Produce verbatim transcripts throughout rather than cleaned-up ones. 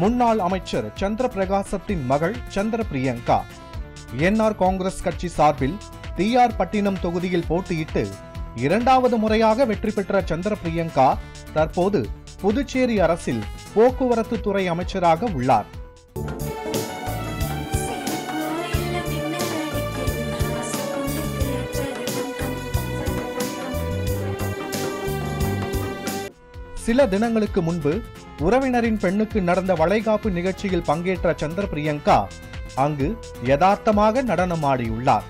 முன்னாள் அமைச்சர் சந்திர பிரகாசத்தின் மகள் சந்திர பிரியங்கா என்ஆர் காங்கிரஸ் கட்சி சார்பில் டிஆர் பட்டினம் தொகுதியில் போட்டியிட்டு இரண்டாவது முறையாக வெற்றி பெற்ற சந்திர பிரியங்கா தற்போது புதுச்சேரி அரசில் போக்குவரத்து துறை அமைச்சராக உள்ளார். சில தினங்களுக்கு முன்பு உறவினரின் பெண்ணுக்கு நடந்த வளைகாப்பு நிகழ்ச்சியில் பங்கேற்ற சந்திர பிரியங்கா அங்கு யதார்த்தமாக நடனமாடியுள்ளார்.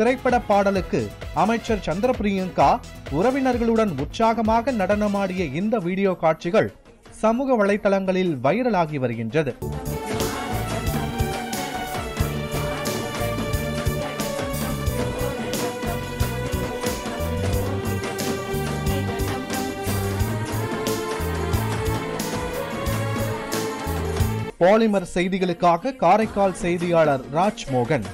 திரைப்பட பாடலுக்கு அமைச்சர் சந்திர பிரியங்கா உறவினர்களுடன் உற்சாகமாக நடனமாடிய இந்த வீடியோ காட்சிகள் சமூக வலைதளங்களில் வைரலாகி வருகின்றது. பாலிமர் செய்திகளுக்காக காரைக்கால் செய்தியாளர் ராஜ்மோகன்.